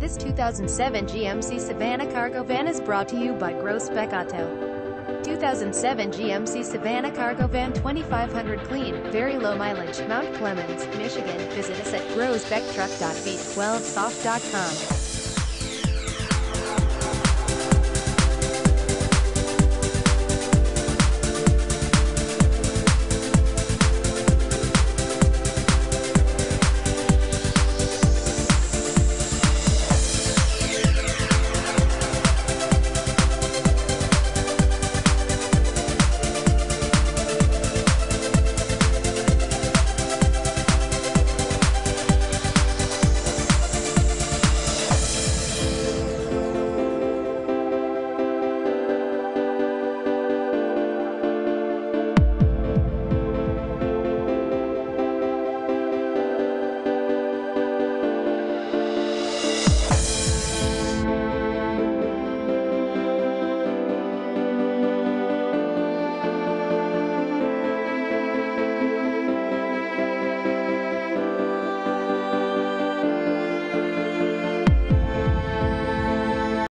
This 2007 GMC Savana cargo van is brought to you by Groesbeck Auto. 2007 GMC Savana cargo van, 2500 clean, very low mileage, Mount Clemens, Michigan. Visit us at groesbecktruck.v12soft.com.